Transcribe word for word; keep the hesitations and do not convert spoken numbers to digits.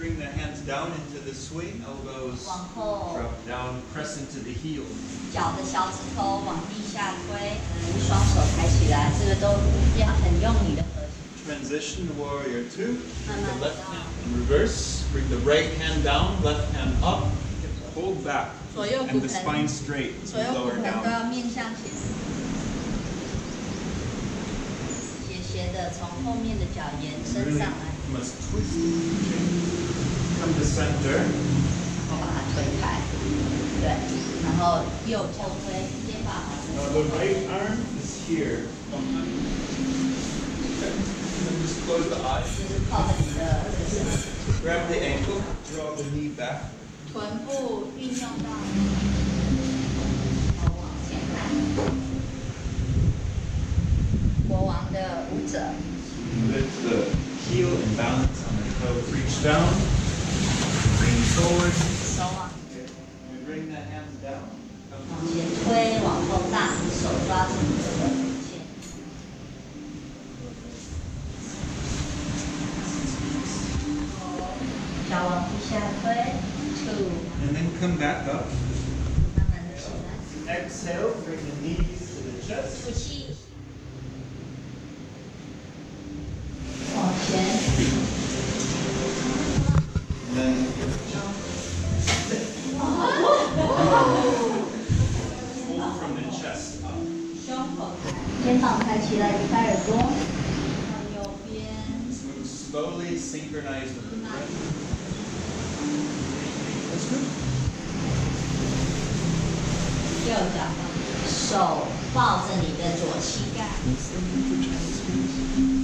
bring the hands down into the swing, elbows drop down, press into the heel. Transition to warrior two. Bring the left hand in reverse. Bring the right hand down, left hand up. Hold back and the spine straight as we lower down. Really must twist. Come to center. Now the right arm is here. Okay. Then just close the eyes. Grab the ankle. Draw the knee back. Lift the heel and balance on the toe. Reach down, lean forward. Okay. And bring the hands down. And then come back up. Exhale, bring the knees to the chest. Move slowly, synchronized with the breath. Let's move. Let's move for Chinese.